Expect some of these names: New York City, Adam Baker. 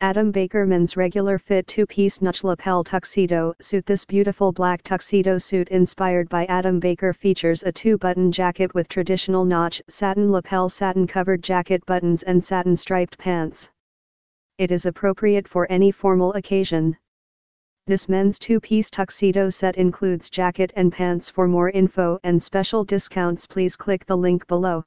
Adam Baker men's regular fit two-piece notch lapel tuxedo suit. This beautiful black tuxedo suit inspired by Adam Baker features a two-button jacket with traditional notch, satin lapel, satin-covered jacket buttons and satin-striped pants. It is appropriate for any formal occasion. This men's two-piece tuxedo set includes jacket and pants. For more info and special discounts, please click the link below.